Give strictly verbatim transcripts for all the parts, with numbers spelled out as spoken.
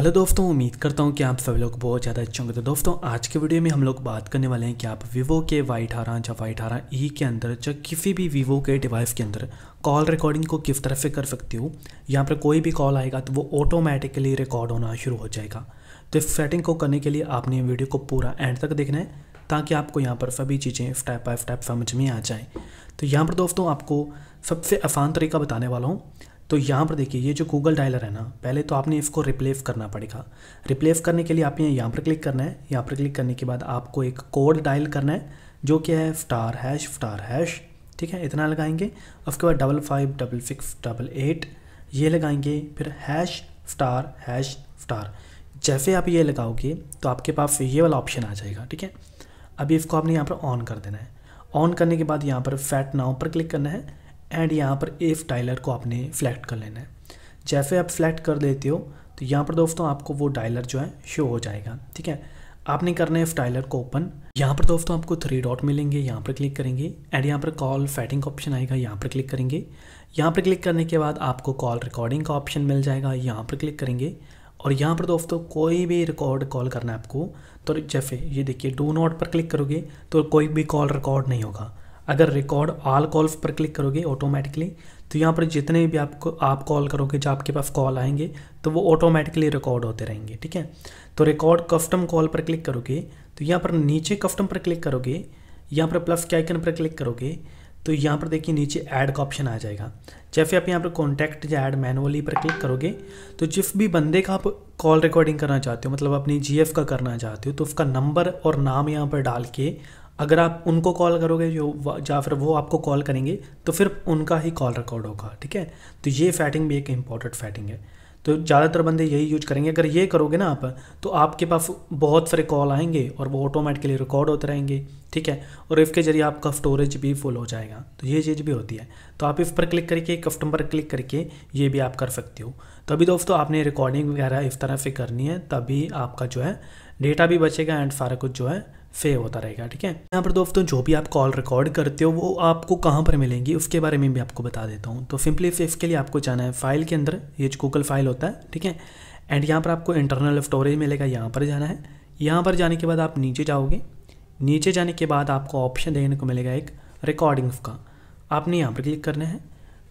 Hello दोस्तों, उम्मीद करता हूँ कि आप सब लोग बहुत ज़्यादा अच्छे होंगे। तो दोस्तों आज के वीडियो में हम लोग बात करने वाले हैं कि आप Vivo के वाई अठारह या वाई अठारह ई के अंदर या किसी भी Vivo के डिवाइस के अंदर कॉल रिकॉर्डिंग को किस तरह से कर सकते हो। यहाँ पर कोई भी कॉल आएगा तो वो ऑटोमेटिकली रिकॉर्ड होना शुरू हो जाएगा। तो इस सेटिंग को करने के लिए आपने वीडियो को पूरा एंड तक देखना है ताकि आपको यहाँ पर सभी चीज़ें स्टेप बाय स्टेप समझ में आ जाएँ। तो यहाँ पर दोस्तों आपको सबसे आसान तरीका बताने वाला हूँ। तो यहाँ पर देखिए, ये जो गूगल डायलर है ना, पहले तो आपने इसको रिप्लेस करना पड़ेगा। रिप्लेस करने के लिए आपने यहाँ पर क्लिक करना है। यहाँ पर क्लिक करने के बाद आपको एक कोड डायल करना है जो कि है स्टार हैश स्टार हैश, ठीक है, इतना लगाएंगे। उसके बाद double five double six double eight ये लगाएंगे, फिर हैश स्टार हैश स्टार। जैसे आप ये लगाओगे तो आपके पास ये वाला ऑप्शन आ जाएगा, ठीक है। अभी इसको आपने यहाँ पर ऑन कर देना है। ऑन करने के बाद यहाँ पर सेट नाउ पर क्लिक करना है एंड यहाँ पर इफ डायलर को आपने सेलेक्ट कर लेना है। जैसे आप सेलेक्ट कर देते हो तो यहाँ पर दोस्तों आपको वो डायलर जो है शो हो जाएगा, ठीक है। आपने करना है इफ डायलर को ओपन। यहाँ पर दोस्तों आपको थ्री डॉट मिलेंगे, यहाँ पर क्लिक करेंगे एंड यहाँ पर कॉल सेटिंग ऑप्शन आएगा, यहाँ पर क्लिक करेंगे। यहाँ पर क्लिक करने के बाद आपको कॉल रिकॉर्डिंग का ऑप्शन मिल जाएगा, यहाँ पर क्लिक करेंगे। और यहाँ पर दोस्तों कोई भी रिकॉर्ड कॉल करना है आपको, तो जैसे ये देखिए डू नॉट पर क्लिक करोगे तो कोई भी कॉल रिकॉर्ड नहीं होगा। अगर रिकॉर्ड ऑल कॉल्स पर क्लिक करोगे ऑटोमेटिकली तो यहाँ पर जितने भी आपको आप कॉल करोगे, जो आपके पास कॉल आएंगे तो वो ऑटोमेटिकली रिकॉर्ड होते रहेंगे, ठीक है। तो रिकॉर्ड कस्टम कॉल पर क्लिक करोगे तो यहाँ पर नीचे कस्टम पर क्लिक करोगे, यहाँ पर प्लस के आइकन पर क्लिक करोगे तो यहाँ पर देखिए नीचे ऐड का ऑप्शन आ जाएगा। जैसे आप यहाँ पर कॉन्टैक्ट या ऐड मैनुअली पर क्लिक करोगे तो जिस भी बंदे का आप कॉल रिकॉर्डिंग करना चाहते हो, मतलब अपनी जी एफ का करना चाहते हो, तो उसका नंबर और नाम यहाँ पर डाल के अगर आप उनको कॉल करोगे जो या फिर वो आपको कॉल करेंगे तो फिर उनका ही कॉल रिकॉर्ड होगा, ठीक है। तो ये सेटिंग भी एक इम्पॉर्टेंट सेटिंग है, तो ज़्यादातर बंदे यही यूज करेंगे। अगर ये करोगे ना आप तो आपके पास बहुत सारे कॉल आएंगे और वो ऑटोमेटिकली रिकॉर्ड होते रहेंगे, ठीक है। और इसके जरिए आपका स्टोरेज भी फुल हो जाएगा। तो ये चीज़ भी होती है। तो आप इस पर क्लिक करके कस्टम पर क्लिक करके ये भी आप कर सकते हो। तो अभी दोस्तों आपने रिकॉर्डिंग वगैरह इस तरह से करनी है, तभी आपका जो है डेटा भी बचेगा एंड सारा कुछ जो है सेव होता रहेगा, ठीक है। यहाँ पर दोस्तों जो भी आप कॉल रिकॉर्ड करते हो वो आपको कहाँ पर मिलेंगी उसके बारे में भी आपको बता देता हूँ। तो सिंपली इसके लिए आपको जाना है फाइल के अंदर, ये जो गूगल फाइल होता है, ठीक है। एंड यहाँ पर आपको इंटरनल स्टोरेज मिलेगा, यहाँ पर जाना है। यहाँ पर जाने के बाद आप नीचे जाओगे, नीचे जाने के बाद आपको ऑप्शन देखने को मिलेगा एक रिकॉर्डिंग्स का। आपने यहाँ पर क्लिक करना है,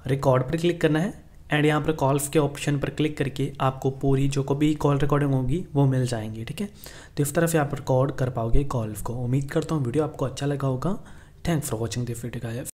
रिकॉर्ड पर क्लिक करना है एंड यहाँ पर कॉल्स के ऑप्शन पर क्लिक करके आपको पूरी जो कभी कॉल रिकॉर्डिंग होगी वो मिल जाएंगी, ठीक है। तो इस तरह से आप रिकॉर्ड कर पाओगे कॉल्स को। उम्मीद करता हूँ वीडियो आपको अच्छा लगा होगा। Thanks for watching this video guys.